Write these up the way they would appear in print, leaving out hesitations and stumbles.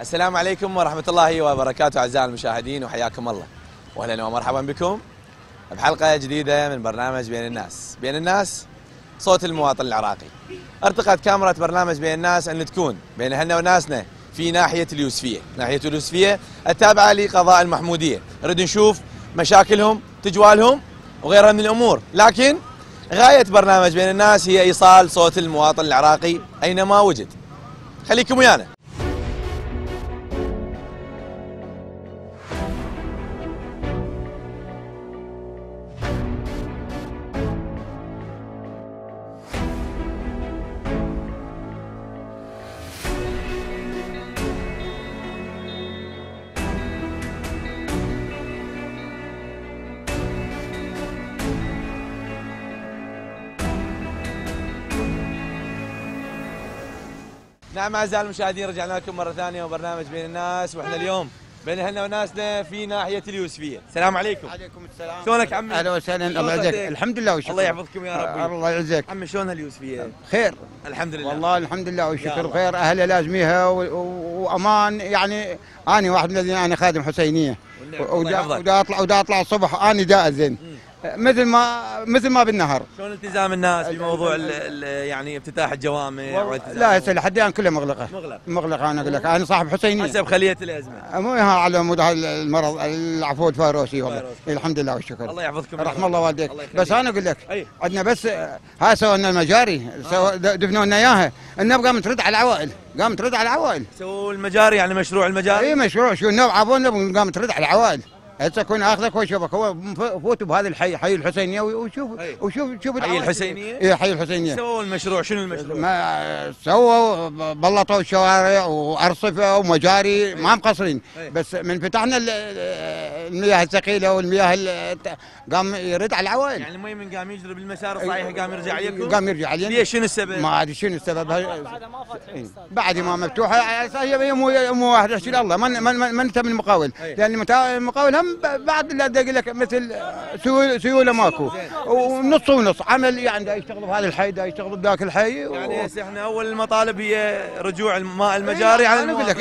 السلام عليكم ورحمة الله وبركاته أعزائي المشاهدين وحياكم الله، وأهلا ومرحبا بكم بحلقة جديدة من برنامج بين الناس. بين الناس صوت المواطن العراقي. ارتقت كاميرا برنامج بين الناس أن تكون بين أهلنا وناسنا في ناحية اليوسفية، ناحية اليوسفية التابعة لقضاء المحمودية. نريد نشوف مشاكلهم، تجوالهم وغيرها من الأمور، لكن غاية برنامج بين الناس هي إيصال صوت المواطن العراقي أينما وجد. خليكم ويانا. نعم أعزائي المشاهدين، رجعنا لكم مرة ثانية وبرنامج بين الناس، وإحنا اليوم بين أهلنا وناسنا في ناحية اليوسفية. السلام عليكم. عليكم السلام. شلونك عمي؟ أهلا وسهلا. الله يعزك. الحمد لله والشكر. الله يحفظكم يا رب. الله يعزك. عمي شلون هاليوسفية؟ خير. الحمد لله. والله الحمد لله والشكر خير، أهلها لازميها وأمان. يعني أنا واحد من الذين أنا خادم حسينية ودا أطلع الصبح أنا دائزين مثل ما بالنهر. شلون التزام الناس بموضوع يعني افتتاح الجوامع؟ لا هسه لحد الان كلها مغلقه. انا اقول لك انا صاحب حسينيه حسب خليه الازمه، مو على مود المرض العفو الفيروسي. والله الحمد لله والشكر. الله يحفظكم رحم الله والديك. بس انا اقول لك عندنا بس هاي سووا لنا المجاري، دفنوا لنا اياها، النبقى مترد على العوائل، قام ترد على العوائل. سووا المجاري، يعني مشروع المجاري. اي مشروع شو النوع عفوا قام ترد على العوائل. هسه كون اخذك واشوفك، هو فوت بهذا الحي، حي الحسينيه، وشوف حي الحسينيه. اي حي الحسينيه. سووا المشروع، شنو المشروع؟ ما سووا بلطوا الشوارع وارصفه ومجاري. أيه. ما مقصرين. أيه. بس من فتحنا المياه الثقيله والمياه قام يرد على العوائل. يعني المي من قام يجري بالمسار صحيح، قام يرجع عليكم. قام يرجع علينا. ليش؟ شنو السبب؟ ما ادري شنو السبب. بعد ما فتحوا بعد ما مفتوحه هي مو واحد يحكي الله ما انت من المقاول. أيه. لان المقاول بعد اللي اقول لك مثل سيوله ماكو، ونص ونص عمل. يعني دا يشتغلوا بهذا الحي، دا يشتغلوا بذاك الحي. يعني هسه احنا اول المطالب هي رجوع الماء المجاري. يعني انا اقول لك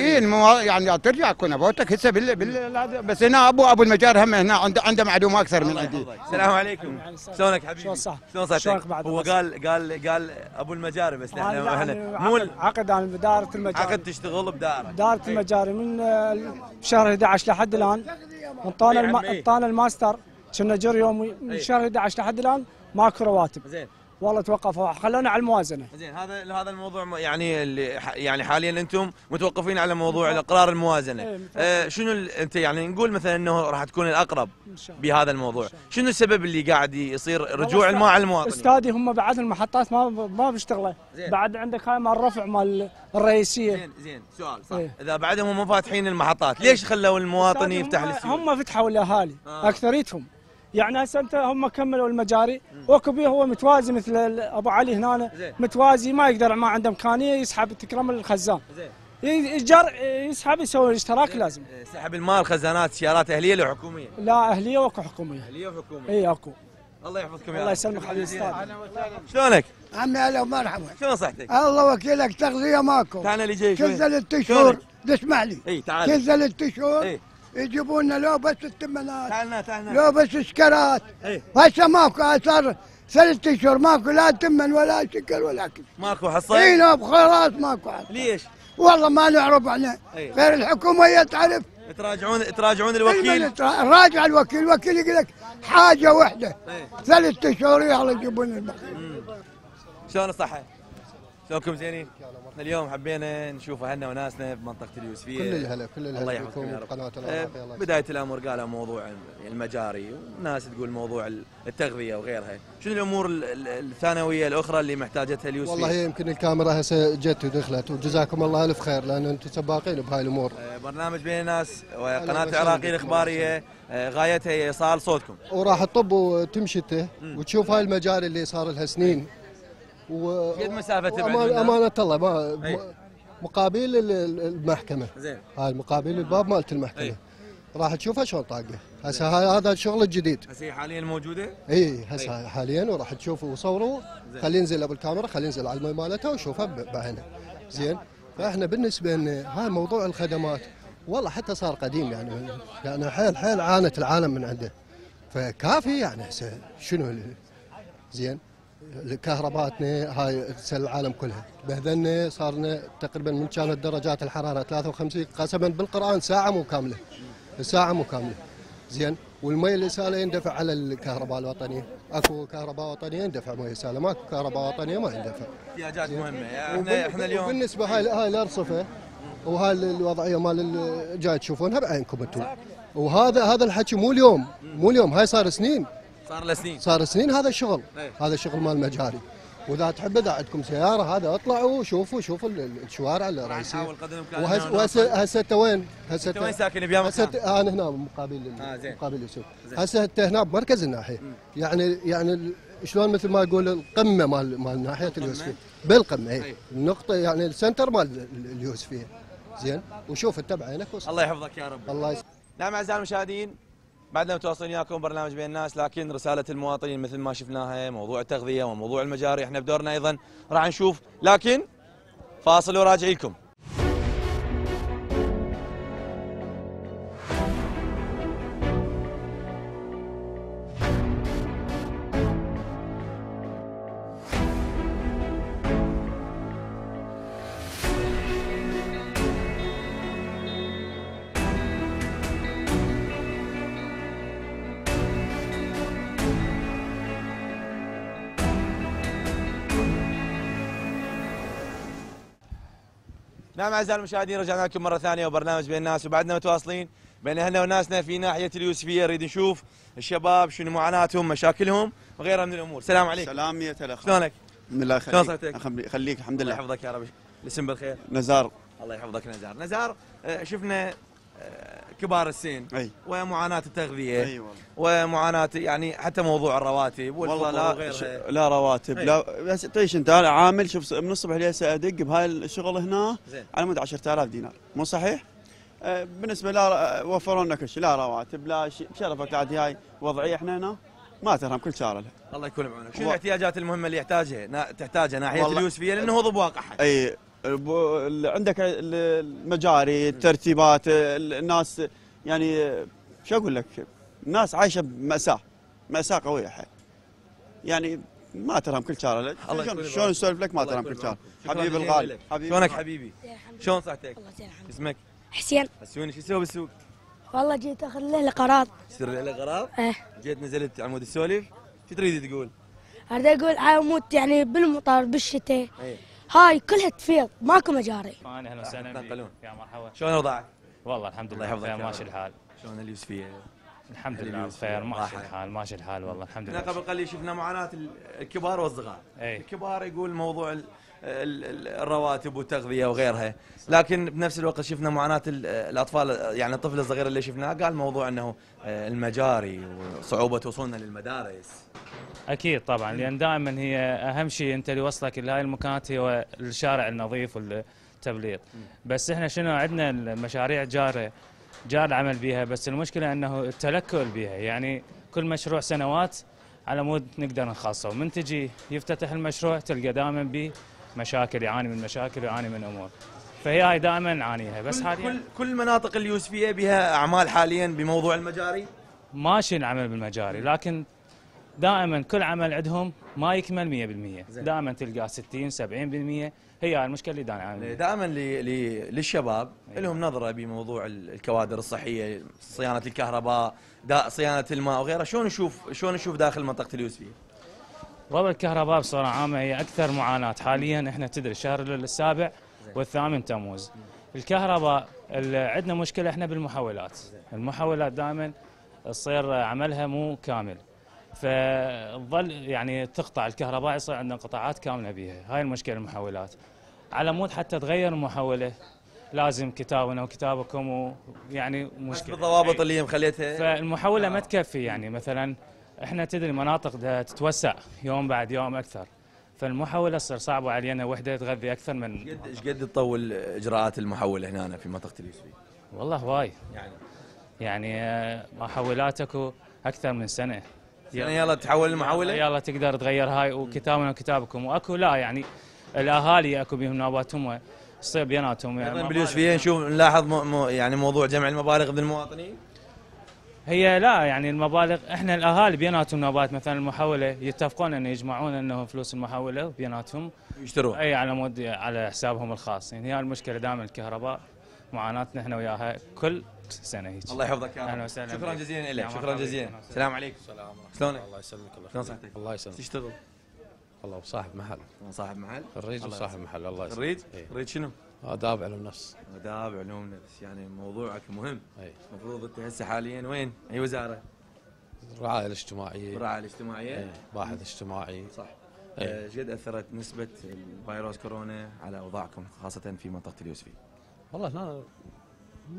يعني ترجع كنا بوتك هسه بس هنا ابو المجاري هم هنا عنده معلومه اكثر من عندي. السلام عليكم. شلونك حبيبي؟ شلون صحتك؟ هو قال ابو المجاري، بس احنا مو عقد عن بداره المجاري. عقد تشتغل بداره المجاري من شهر 11 لحد الان. انطانا الماستر، كنا جري يومي من شهر 11 لحد الان ماكو رواتب. زين والله توقفوا، خلونا على الموازنه. زين هذا الموضوع يعني يعني حاليا انتم متوقفين على موضوع اقرار الموازنه. ايه. شنو انت يعني نقول مثلا انه راح تكون الاقرب بهذا الموضوع، شنو السبب اللي قاعد يصير رجوع الماء على المواطن؟ استاذي هم بعد المحطات ما بيشتغله. بعد عندك هاي مال الرفع مال الرئيسيه. زين سؤال صح. ايه. اذا بعدهم هم مفاتحين المحطات، ليش خلوا المواطن يفتح السيول؟ هم فتحوا الاهالي. اكثريتهم يعني هسه انت هم كملوا المجاري، واكو بيه هو متوازي مثل ابو علي هنا. زي. متوازي ما يقدر، ما عنده امكانيه يسحب تكرم الخزان. زين يجر يسحب يسوي الاشتراك. لازم سحب المال. الخزانات سيارات اهليه ولا حكوميه؟ لا اهليه واكو حكوميه. اهليه وحكوميه. اي اكو. الله يحفظكم. الله يسلمك حبيبي الاستاذ. شلونك؟ عمي هلا ومرحبا. شلون صحتك؟ الله وكيلك. تغذيه ماكو. تعال لي جاي كزلت الشهور. اسمع لي. اي تعال. كزلت الشهور يجيبون لنا لو بس التمنات. تعالنا لو بس سكرات. هسه ماكو. صار 3 اشهر ماكو لا تمن ولا سكر ولا كذا. ماكو حصه. اي لا بخيرات ماكو حصة. ليش؟ والله ما نعرف احنا. غير الحكومه هي تعرف. تراجعون الوكيل؟ راجع الوكيل، الوكيل يقول لك حاجه واحده. 3 اشهر يلا يجيبون المخيل. شلون الصحه؟ شلونكم زينين؟ اليوم حبينا نشوف اهلنا وناسنا بمنطقه اليوسفيه. كل الهلا كل الهلا. الله يحفظكم يا رب. بدايه الامر قالوا موضوع المجاري، والناس تقول موضوع التغذيه وغيرها، شنو الامور الثانويه الاخرى اللي محتاجتها اليوسفيه؟ والله هي يمكن الكاميرا هسه جت ودخلت، وجزاكم الله الف خير لان انتم سباقين بهاي الامور. برنامج بين الناس وقناه العراقيه الاخباريه غايتها هي ايصال صوتكم. وراح تطب وتمشته وتشوف هاي المجاري اللي صار لها سنين. قد مسافة أمانة الله ما مقابل المحكمة. زين هاي مقابل الباب مالت المحكمة. أي. راح تشوفها شلون طاقة هسه. هذا الشغل الجديد هسه حاليا موجودة. اي هسه حاليا، وراح تشوفوا وصوروا. خلي ننزل بالكاميرا، خلي ننزل على المي مالتها وشوفها بعينها. زين فاحنا بالنسبه لنا هاي موضوع الخدمات والله حتى صار قديم يعني لان حيل حيل عانت العالم من عنده، فكافي يعني هسه شنو زين كهرباتنا هاي تسل العالم كلها، بهذلنا صارنا تقريبا من كانت درجات الحراره 53 قسما بالقران ساعه مو كامله، ساعه مو كامله زين، والمي اللي ساله يندفع على الكهرباء الوطنيه، اكو كهرباء وطنيه يندفع مي ساله، ماكو كهرباء وطنيه ما يندفع. احتياجات مهمه احنا اليوم بالنسبه هاي الارصفه وهاي الوضعيه مال جاي تشوفونها بعينكم انتم، وهذا الحكي مو اليوم هاي صار سنين، صار سنين هذا الشغل، هذا الشغل مال مجاري، واذا تحب اذا عندكم سياره هذا اطلعوا شوفوا الشوارع الرئيسيه. وهسه انت وين؟ هسه انت وين ساكن بيا مكان؟ هسه انا هنا مقابل السوق، هسه انت هنا بمركز الناحيه، يعني شلون مثل ما اقول القمه مال ناحيه اليوسفيه، بالقمه اي النقطه يعني السنتر مال اليوسفيه زين، وشوف انت بعينك الله يحفظك يا رب. الله يسلمك. نعم اعزائي المشاهدين، بعدنا متواصلين وياكم برنامج بين الناس، لكن رسالة المواطنين مثل ما شفناها موضوع التغذية وموضوع المجاري احنا بدورنا ايضا راح نشوف، لكن فاصل وراجعين لكم. نعم اعزائي المشاهدين، رجعنا لكم مره ثانيه وبرنامج بين الناس، وبعدنا متواصلين بين اهلنا وناسنا في ناحيه اليوسفيه، نريد نشوف الشباب شنو معاناتهم مشاكلهم وغيرها من الامور. السلام عليكم. سلامية الاخ. شلونك؟ الله يخليك. خليك الحمد لله. الله يحفظك يا رب. الاسم بالخير. نزار. الله يحفظك نزار. نزار شفنا كبار السن ومعاناه التغذيه ومعاناه يعني حتى موضوع الرواتب والله لا رواتب لا تعيش انت. انا عامل شوف من الصبح لهسه ادق بهاي الشغل هنا على مود 10000 دينار مو صحيح؟ بالنسبه لا وفروا لنا كل شيء لا رواتب لا شيء، بشرفك عاد هاي وضعيه احنا هنا ما ترهم كل شهر لها. الله يكون بعونك. شنو الاحتياجات المهمه اللي تحتاجها ناحيه اليوسفيه لانه هو ضب واقع اي عندك المجاري الترتيبات الناس يعني شو اقول لك الناس عايشه بمأساة قويه حيل يعني ما ترهم كل شهر شلون نسولف لك ما ترهم كل شهر. حبيبي الغالي شلونك حبيبي؟ شلون صحتك؟ الله يرحمك. اسمك؟ حسين. حسين شو تسوي بالسوق؟ والله جيت اخذ له قرار. تصير له قرار؟ ايه. جيت نزلت عمود السولف شو تريد تقول؟ اريد اقول اموت يعني بالمطر بالشتاء هاي كلها تفيض ماكو مجاري. اهلا وسهلا بك يا مرحبا. شلون وضعك؟ والله الحمد لله يحفظك ماشي الحال. شلون اليوسفيه؟ الحمد لله بخير ماشي الحال ماشي الحال والله الحمد لله. احنا قبل قليل شفنا معاناه الكبار والصغار. الكبار يقول موضوع الرواتب والتغذيه وغيرها، لكن بنفس الوقت شفنا معاناه الاطفال يعني الطفل الصغير اللي شفناه قال موضوع انه المجاري وصعوبه وصولنا للمدارس. اكيد طبعا لان دائما هي اهم شيء انت اللي وصلك لهاي المكانات هو الشارع النظيف والتبليط، بس احنا شنو عندنا المشاريع جار العمل بيها، بس المشكله انه التلكؤ بيها، يعني كل مشروع سنوات على مود نقدر نخلصه، ومن تجي يفتتح المشروع تلقى دائما به مشاكل، يعاني من مشاكل ويعاني من امور، فهي هاي دائما نعانيها. بس حاليا كل مناطق اليوسفيه بها اعمال حاليا بموضوع المجاري ماشي العمل بالمجاري، لكن دائما كل عمل عندهم ما يكمل 100%، دائما تلقى 60 70%. هي المشكله اللي دائما للشباب لهم نظره بموضوع الكوادر الصحيه، صيانه الكهرباء، صيانه الماء وغيرها. شلون نشوف داخل منطقه اليوسفيه؟ ربع الكهرباء بصوره عامه هي اكثر معاناه حاليا. احنا تدري شهر السابع والثامن تموز الكهرباء عندنا مشكله احنا بالمحولات، دائما تصير عملها مو كامل، فظل يعني تقطع الكهرباء يصير عندنا انقطاعات كامله بيها، هاي المشكله المحولات. على مود حتى تغير المحوله لازم كتابنا وكتابكم ويعني مشكله بالضوابط اللي هي مخليتها فالمحوله ما تكفي، يعني مثلا احنا تدري مناطق تتوسع يوم بعد يوم اكثر، فالمحوله تصير صعبه علينا وحده تغذي اكثر من ايش قد تطول اجراءات المحوله هنا في منطقه اليوسفيه؟ والله هواي يعني محولاتك اكثر من سنه يعني يلا تحول المحوله يلا تقدر تغير هاي وكتابنا وكتابكم، واكو لا يعني الاهالي اكو بهم نوباتهم تصير بيناتهم. يعني باليوسفية نشوف نلاحظ يعني موضوع جمع المبالغ بالمواطنين، هي لا يعني المبالغ احنا الاهالي بيناتهم نوبات مثلا المحوله يتفقون انه يجمعون انه فلوس المحوله بيناتهم يشتروها اي على مود على حسابهم الخاص. يعني هي المشكله دائما الكهرباء معاناتنا احنا وياها كل سنه هيك. الله يحفظك يا رب. شكرا جزيلا لك، شكرا جزيلا. السلام عليكم. السلام ورحمه الله. الله يسلمك. الله يسلمك. الله يسلمك. تشتغل؟ والله صاحب محل. صاحب محل؟ خريج وصاحب محل. الله يسلمك. خريج؟ خريج شنو؟ آداب علوم نفس. آداب علوم نفس، يعني موضوعك مهم. اي المفروض انت هسه حاليا وين؟ اي وزاره؟ الرعايه الاجتماعيه. الرعايه الاجتماعيه؟ باحث اجتماعي. صح. ايش قد اثرت نسبه الفيروس كورونا على اوضاعكم خاصه في منطقه اليوسفية؟ والله هنا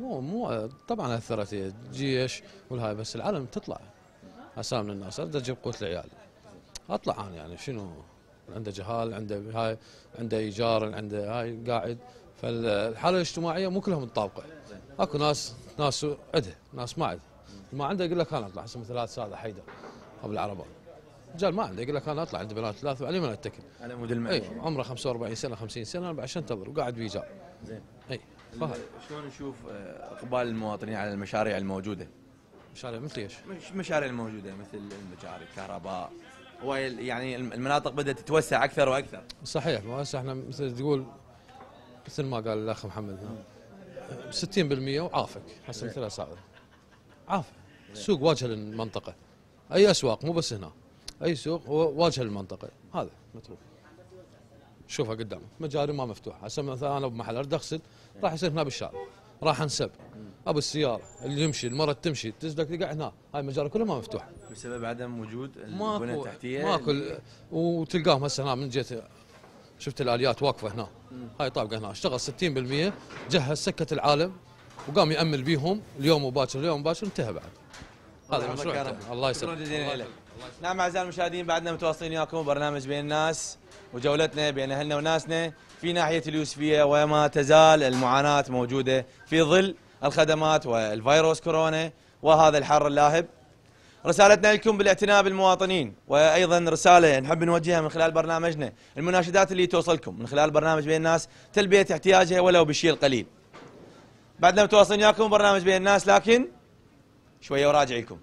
مو طبعا اثرت الجيش والهاي، بس العالم تطلع هسه من الناس بدها تجيب قوت العيال. اطلع انا يعني شنو؟ عنده جهال، عنده هاي، عنده ايجار، عنده هاي قاعد. فالحاله الاجتماعيه مو كلهم متطابقه، اكو ناس عندها، ناس ما عندها. ما عنده يقول لك انا اطلع اسمه 3 ساعات حيدر ابو العربه. رجال ما عنده يقول لك انا اطلع عندي بنات 3 وعلي ما اتكل. على مود المعيشه. عمره 45 سنه 50 سنه بعد شو انتظر وقاعد بايجار. زين. اي شلون نشوف اقبال المواطنين على المشاريع الموجوده؟ مشاريع مثل ايش؟ المشاريع الموجوده مثل المجاري، الكهرباء، يعني المناطق بدات تتوسع اكثر واكثر. صحيح، ما هسه احنا مثل تقول مثل ما قال الاخ محمد 60% وعافك حسب 3 ساعات عافك. السوق واجهه للمنطقه، اي اسواق مو بس هنا، اي سوق واجهه للمنطقه هذا متروك شوفها قدامك. مجاري ما مفتوحه هسه، مثلا انا بمحل ارد اغسل راح يصير هنا بالشارع، راح انسب ابو السياره اللي يمشي، المراه تمشي تزلق تلقى هنا، هاي المجاري كلها ما مفتوحه بسبب عدم وجود البنى التحتيه. ماكو وتلقاهم هسه هنا من جهه شفت الاليات واقفه هنا، هاي طابقه هنا اشتغل 60%، جهز سكه العالم وقام يامل بيهم اليوم وباكر اليوم وباكر انتهى بعد. هذا المشروع الله يسلمك. شكرا جزيلا لك. نعم اعزائي المشاهدين، بعدنا متواصلين وياكم برنامج بين الناس وجولتنا بين اهلنا وناسنا في ناحيه اليوسفيه، وما تزال المعاناه موجوده في ظل الخدمات والفيروس كورونا وهذا الحر اللاهب. رسالتنا لكم بالاعتناء بالمواطنين، وايضا رساله نحب نوجهها من خلال برنامجنا، المناشدات اللي توصلكم من خلال برنامج بين الناس تلبيه احتياجها ولو بشيء قليل. بعدنا متواصلين وياكم برنامج بين الناس، لكن شويه وراجع لكم.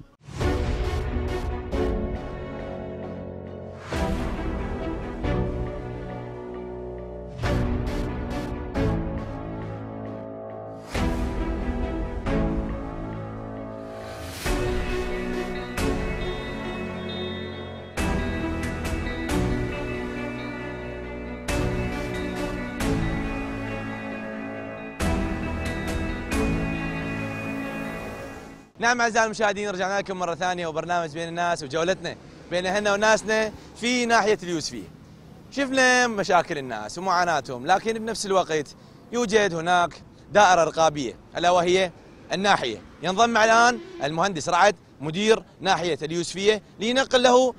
نعم اعزائي المشاهدين، رجعنا لكم مره ثانيه وبرنامج بين الناس وجولتنا بين اهلنا وناسنا في ناحيه اليوسفيه. شفنا مشاكل الناس ومعاناتهم، لكن بنفس الوقت يوجد هناك دائره رقابيه الا وهي الناحيه. ينضم مع الان المهندس رعد مدير ناحيه اليوسفيه لينقل له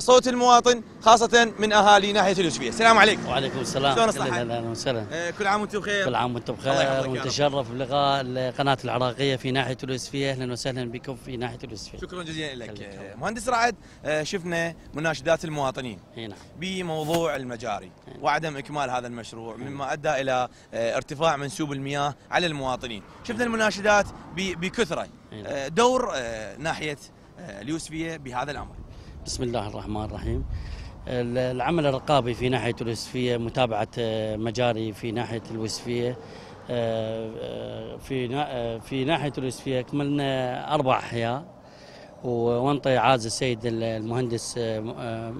صوت المواطن خاصه من اهالي ناحيه اليوسفيه. السلام عليكم. وعليكم السلام. شلون صحتك؟ اهلا وسهلا. كل عام وانتم بخير. كل عام وانتم بخير، ونتشرف بلقاء القناه العراقيه في ناحيه اليوسفيه. اهلا وسهلا بكم في ناحيه اليوسفيه. شكرا جزيلا لك. مهندس رعد، شفنا مناشدات المواطنين هنا بموضوع المجاري وعدم اكمال هذا المشروع مما ادى الى ارتفاع منسوب المياه على المواطنين. شفنا المناشدات بكثره. دور ناحية اليوسفية بهذا الأمر. بسم الله الرحمن الرحيم. العمل الرقابي في ناحية اليوسفية، متابعة مجاري في ناحية اليوسفية. في ناحية اليوسفية كملنا 4 أحياء، وانطي عاز السيد المهندس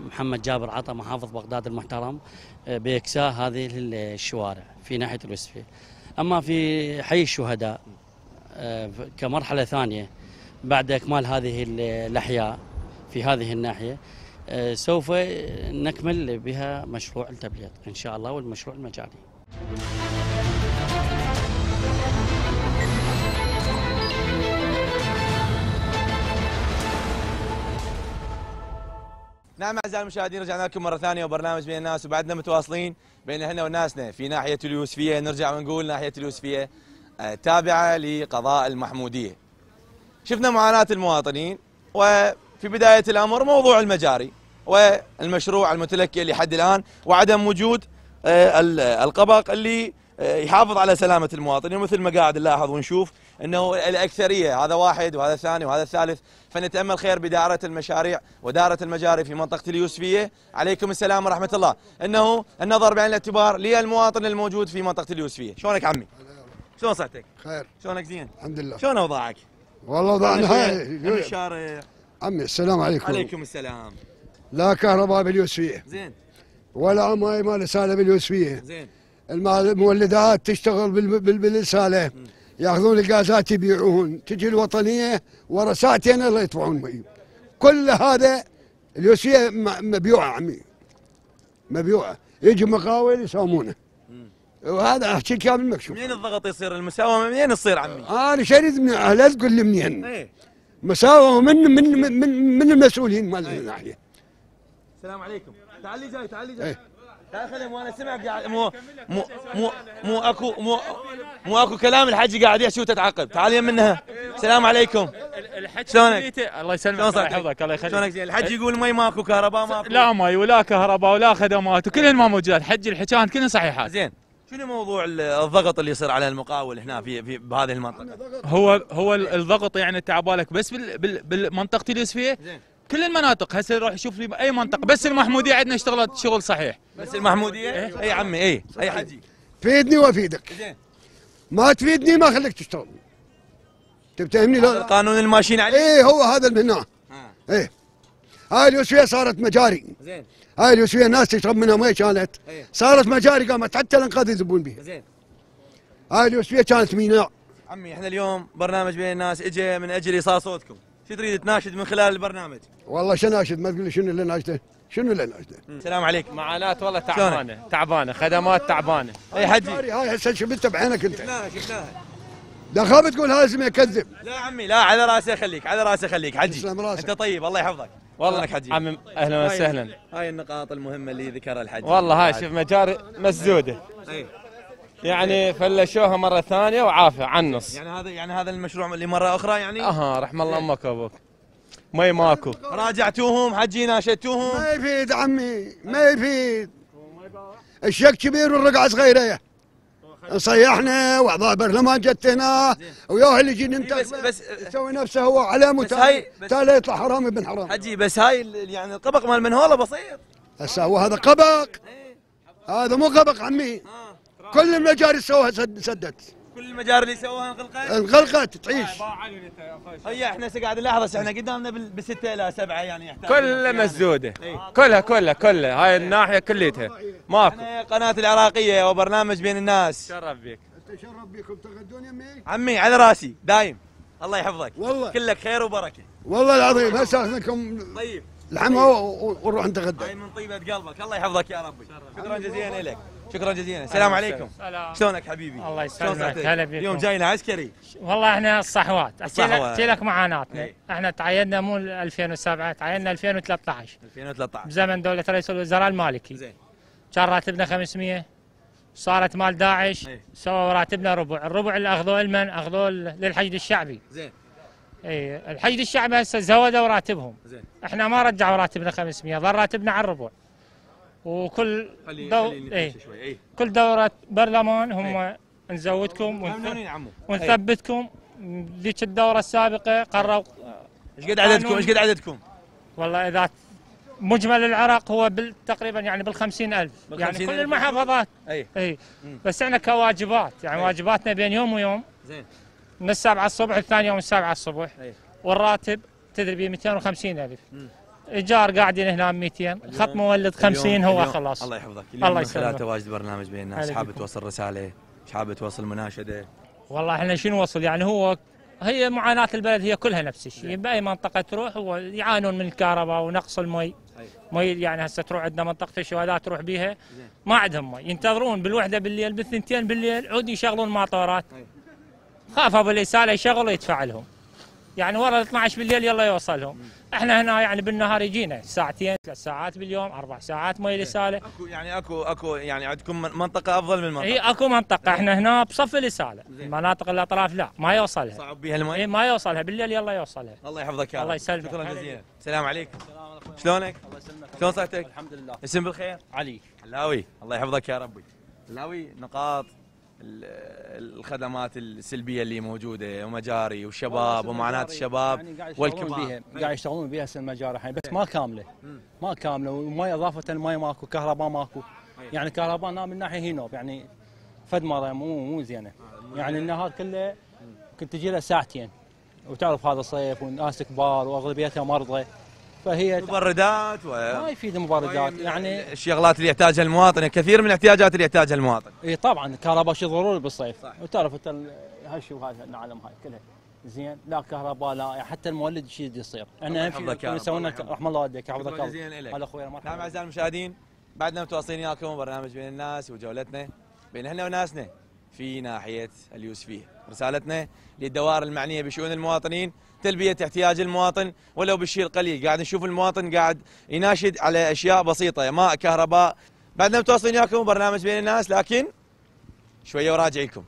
محمد جابر عطا محافظ بغداد المحترم بإكساء هذه الشوارع في ناحية اليوسفية. أما في حي الشهداء كمرحلة ثانية بعد إكمال هذه الأحياء في هذه الناحية سوف نكمل بها مشروع التبليط إن شاء الله والمشروع المجاني. نعم أعزائي المشاهدين، رجعنا لكم مرة ثانية وبرنامج بين الناس، وبعدنا متواصلين بين اهلنا وناسنا في ناحية اليوسفية. نرجع ونقول ناحية اليوسفية تابعة لقضاء المحمودية. شفنا معاناة المواطنين، وفي بداية الأمر موضوع المجاري والمشروع المتلكي لحد الآن وعدم وجود القبق اللي يحافظ على سلامة المواطن، ومثل ما قاعد نلاحظ ونشوف أنه الأكثرية هذا واحد وهذا ثاني وهذا ثالث. فنتأمل خير بدائرة المشاريع ودائرة المجاري في منطقة اليوسفية عليكم السلام ورحمة الله، أنه النظر بعين الاعتبار للمواطن الموجود في منطقة اليوسفية. شلونك عمي؟ شلون صحتك؟ خير. شلونك زين؟ الحمد لله. شلون أوضاعك؟ والله وضعنا هاي الشارع عمي. السلام عليكم. عليكم السلام. لا كهرباء باليوسفية زين، ولا ماي ما لسالة باليوسفية زين، المولدات تشتغل بالرساله، ياخذون الغازات يبيعون، تجي الوطنيه ورا ساعتين الله يدفعون مي. كل هذا اليوسفيه مبيوعه عمي، مبيوعه، يجي مقاول يساومونه. وهذا احكي كامل مكشوف. منين الضغط يصير؟ المساومه منين تصير عمي؟ انا شريت من لا تقول لي منين. مساومه من المسؤولين مال الناحيه. السلام عليكم. تعالي جاي تعالي جاي. تعال خليهم وانا سمعك قاعد مو مو مو مو اكو مو مو اكو كلام. الحجي قاعد يحكي وتتعقب. تعال يمنها. السلام عليكم. شلونك؟ الله يسلمك الله يحفظك الله يخليك. شلونك؟ الحجي يقول مي ماكو كهرباء ماكو. لا مي ولا كهرباء ولا خدمات وكلهن ما موجودات. حجي الحكايات كلهن صحيحات. زين شنو موضوع الضغط اللي يصير على المقاول هنا في بهذه المنطقه؟ هو الضغط يعني تعبالك بس بالمنطقه اليوسفيه؟ زين كل المناطق هسه روح شوف لي اي منطقه، بس المحموديه عندنا اشتغلت شغل صحيح. بس المحموديه؟ اي يا عمي اي اي حجي. فيدني وافيدك. زين. ما تفيدني ما اخليك تشتغل. تفتهمني؟ القانون اللي ماشيين عليه؟ اي هو هذا اللي هنا. اي. هاي اليوسفيه صارت مجاري. زين. هاي اليوسفيه الناس تشرب منها مي كانت. صارت مجاري قامت حتى الانقاذ يذبون بها. زين. هاي اليوسفيه كانت ميناء. عمي احنا اليوم برنامج بين الناس اجى من اجل يصار صوتكم. شو تريد تناشد من خلال البرنامج؟ والله شو ناشد؟ ما تقول لي شنو اللي ناشده؟ شنو اللي ناشده؟ السلام عليكم. معانات والله تعبانه تعبانه، خدمات تعبانه. اي حجي هاي هسه شفتها بعينك انت. شفناها شفناها. لا خاف تقول لازم يكذب. لا عمي لا، على راسي خليك على راسي خليك حجي. تسلم راسك. انت طيب الله يحفظك. والله انك حجي. عمي اهلا وسهلا. هاي النقاط المهمه اللي ذكرها الحجي. والله هاي شوف مجاري مسدوده. اي يعني فلشوها مره ثانيه وعافيه عن النص. يعني هذا المشروع اللي مره اخرى يعني. رحم الله امك وابوك. مي ماكو. راجعتوهم حجي ناشدتوهم؟ ما يفيد عمي ما يفيد. الشك كبير والرقعه صغيره. صيحنا واعضاء برلمان جت هنا وياه اللي يجي انت بس يسوي نفسه هو علام وتالي تالي يطلع حرامي بن حرام. حجي بس هاي يعني القبق مال منهوله بسيط. هسه هو هذا قبق. هذا مو قبق عمي. كل المجاري سووها سدت. كل المجاري اللي سووها انغلقت تعيش. هي احنا قاعد نلاحظ احنا قدامنا بسته الى سبعه يعني يحتاج. كلها مسدوده كلها كلها كلها هاي الناحيه كليتها ماكو. احنا قناه العراقيه وبرنامج بين الناس. شرف بك. انت شرف بكم تغدون يمي؟ عمي على راسي دايم الله يحفظك. والله كلك خير وبركه. والله العظيم هسه اخذكم طيب لحمه ونروح نتغدى. هاي من طيبه قلبك الله يحفظك يا ربي. شكرا جزيلا لك. شكرا جزيلا. السلام عليكم. شلونك حبيبي؟ الله يسلمك. هلا بيكم. اليوم جاينا عسكري. والله احنا الصحوات احكي لك معاناتنا. احنا تعيننا مو 2007، تعيننا 2013. 2013 بزمن دوله رئيس الوزراء المالكي. زين. كان راتبنا 500 صارت مال داعش. سووا راتبنا ربع، الربع اللي اخذوه لمن؟ اخذوه للحشد الشعبي. زين. اي الحشد الشعبي هسه زودوا راتبهم. زين. احنا ما رجعوا راتبنا 500، ظل راتبنا على الربع. وكل كل دورة برلمان هم نزودكم ونثبتكم. ذيك الدورة السابقة قرروا. ايش قد عددكم؟ ايش قد عددكم؟ والله اذا مجمل العراق هو تقريبا يعني بال50,000 يعني كل المحافظات. اي بس احنا كواجبات يعني واجباتنا بين يوم ويوم. زين. من 7 الصبح الثاني يوم 7 الصبح. والراتب تدري ب 250,000. ايجار قاعدين هنا 200 خط مولد 50 هو خلاص. الله يحفظك. الله يسلمك. خلال تواجد برنامج بين الناس حابب توصل رساله؟ ايش حابب توصل مناشده؟ والله احنا شنو نوصل يعني هي معاناه البلد هي كلها نفس الشيء باي منطقه تروح يعانون من الكهرباء ونقص المي. مي يعني هسه تروح عندنا منطقه الشوالات تروح بيها ما عندهم مي، ينتظرون بالوحده بالليل بالثنتين بالليل عود يشغلون ماطورات. خاف ابو الاساله يشغل ويدفع لهم يعني ورا 12 بالليل يلا يوصلهم. احنا هنا يعني بالنهار يجينا ساعتين 3 ساعات باليوم 4 ساعات مي رساله. اكو يعني عندكم منطقه افضل من منطقه. اي اكو منطقه احنا هنا بصف رساله. مناطق الاطراف لا ما يوصلها. صعب بها المي. ما يوصلها بالليل يلا يوصلها. الله يحفظك يا الله يسلمك. شكرا جزيلا. السلام عليكم. شلونك؟ الله يسلمك. شلون صحتك؟ الحمد لله. اسم بالخير؟ علي. علاوي الله يحفظك يا ربي. علاوي نقاط الخدمات السلبيه اللي موجوده ومجاري وشباب ومعاناه الشباب يعني والكبار قاعد يشتغلون بها هسه المجاري الحين بس ما كامله ما كامله ومي اضافه المي ماكو كهرباء ماكو يعني كهرباء من ناحيه هينوب يعني فد مره مو زينه يعني النهار كله كنت تجي له ساعتين وتعرف هذا صيف والناس كبار واغلبيتها مرضى فهي مبردات ما يفيد مبردات يعني الشغلات اللي يحتاجها المواطن كثير من الاحتياجات اللي يحتاجها المواطن اي طبعا كهرباء شيء ضروري بالصيف صح. وتعرف انت هالشيء وهذا العالم هاي كلها زين لا كهرباء لا حتى المولد شيء يصير انا يسوون رحم الله والديك حفظك الله زين لك هلا اخوي مرحبا نعم اعزائي المشاهدين بعدنا متواصلين وياكم برنامج بين الناس وجولتنا بين احنا وناسنا في ناحيه اليوسفيه، رسالتنا للدوائر المعنيه بشؤون المواطنين، تلبيه احتياج المواطن ولو بالشيء القليل، قاعد نشوف المواطن قاعد يناشد على اشياء بسيطه، ماء، كهرباء، بعدنا متواصلين وياكم برنامج بين الناس لكن شويه وراجع لكم.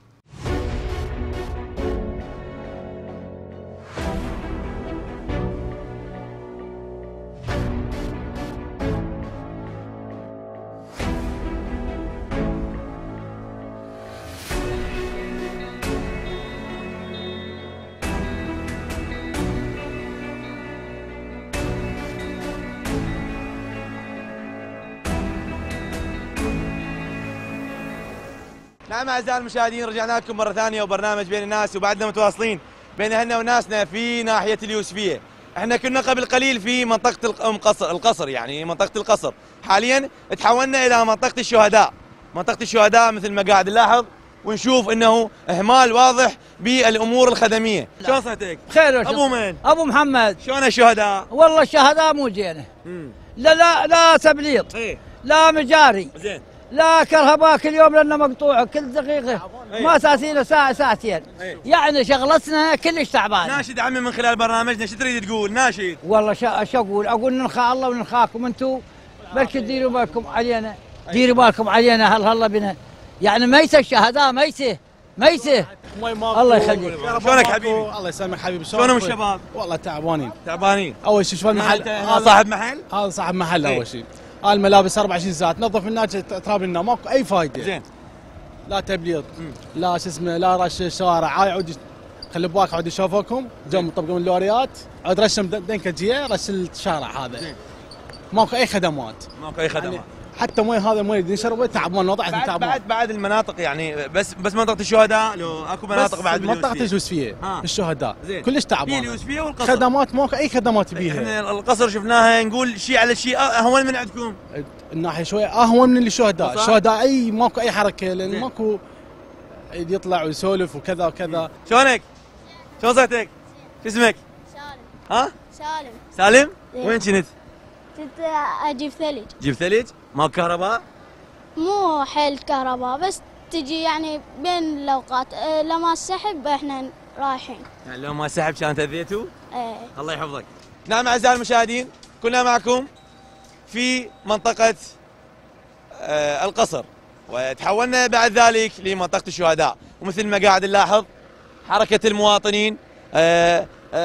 نعم أعزائي المشاهدين رجعنا لكم مرة ثانية وبرنامج بين الناس وبعدنا متواصلين بين أهلنا وناسنا في ناحية اليوسفية. احنا كنا قبل قليل في منطقة القصر يعني منطقة القصر. حاليا تحولنا إلى منطقة الشهداء. منطقة الشهداء مثل ما قاعد نلاحظ ونشوف انه اهمال واضح بالامور الخدميه. شلون صحتك؟ بخير ابو من؟ ابو محمد. شلون الشهداء؟ والله الشهداء مو زينة. لا لا لا تبليط. ايه؟ لا مجاري. زين. لا كهرباء كل يوم لنا مقطوعه كل دقيقه ما ساعتين ساعه ساعتين يعني شغلتنا كلش تعبانه. ناشد عمي من خلال برنامجنا شو تريد تقول ناشد؟ والله شو اقول؟ اقول ننخى الله وننخاكم انتم بركي ديروا بالكم علينا ديروا بالكم علينا هل هلا بنا يعني ميته الشهداء ميته ميته الله يخليك شلونك حبيبي؟ الله يسلمك حبيبي شلونهم الشباب؟ والله تعبانين اول شيء شوف المحل هذا صاحب محل؟ هذا صاحب محل اول شيء الملابس 24 ساعه تنظف لنا تراب لنا ماكو اي فايده زين لا تبليط لا شو اسمه لا رش الشوارع هاي عود خلي ببالك عود يشوفوكم جم طبقون اللوريات عود رشم دنكجيه رش الشارع هذا ماكو اي خدمات يعني حتى مي هذا مي يشربه تعبان وضعنا تعبان بعد المناطق يعني بس منطقه الشهداء لو اكو مناطق بعد منطقه اليوسفيه الشهداء كلش تعبان اليوسفيه والقصر خدمات ماكو اي خدمات بيها احنا القصر شفناها نقول شيء على شيء اهون من عندكم الناحيه شويه اهون من الشهداء الشهداء اي ماكو اي حركه لان ماكو يطلع ويسولف وكذا وكذا شلونك؟ شلون صحتك؟ شو اسمك؟ سالم ها؟ سالم وين كنت؟ كنت اجيب ثلج جيب ثلج؟ ما كهرباء؟ مو حيل كهرباء بس تجي يعني بين الاوقات لو ما السحب احنا رايحين يعني لو ما السحب كان تأذيتوا؟ ايه الله يحفظك. نعم اعزائي المشاهدين كنا معكم في منطقة القصر وتحولنا بعد ذلك لمنطقة الشهداء ومثل ما قاعد نلاحظ حركة المواطنين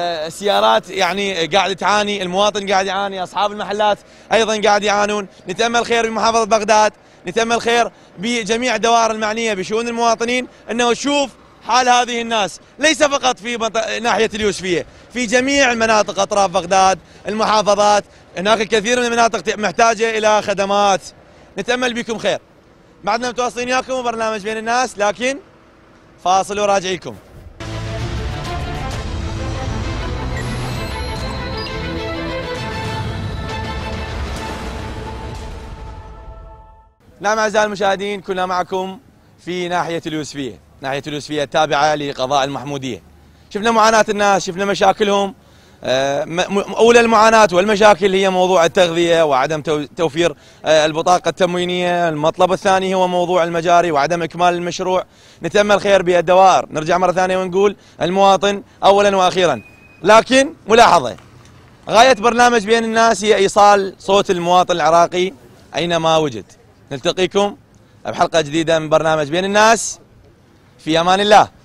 السيارات يعني قاعد تعاني، المواطن قاعد يعاني، اصحاب المحلات ايضا قاعد يعانون، نتامل خير بمحافظه بغداد، نتامل خير بجميع الدوائر المعنيه بشؤون المواطنين انه تشوف حال هذه الناس، ليس فقط في ناحيه اليوسفيه، في جميع المناطق اطراف بغداد، المحافظات، هناك الكثير من المناطق محتاجه الى خدمات. نتامل بكم خير. بعدنا متواصلين وياكم وبرنامج بين الناس لكن فاصل وراجعيكم. نعم أعزائي المشاهدين كنا معكم في ناحية اليوسفية، ناحية اليوسفية التابعة لقضاء المحمودية. شفنا معاناة الناس، شفنا مشاكلهم. أولى المعاناة والمشاكل هي موضوع التغذية وعدم توفير البطاقة التموينية، المطلب الثاني هو موضوع المجاري وعدم إكمال المشروع. نتأمل خير بالدوائر، نرجع مرة ثانية ونقول المواطن أولاً وأخيراً. لكن ملاحظة، غاية برنامج بين الناس هي إيصال صوت المواطن العراقي أينما وجد. نلتقيكم بحلقة جديدة من برنامج بين الناس في أمان الله.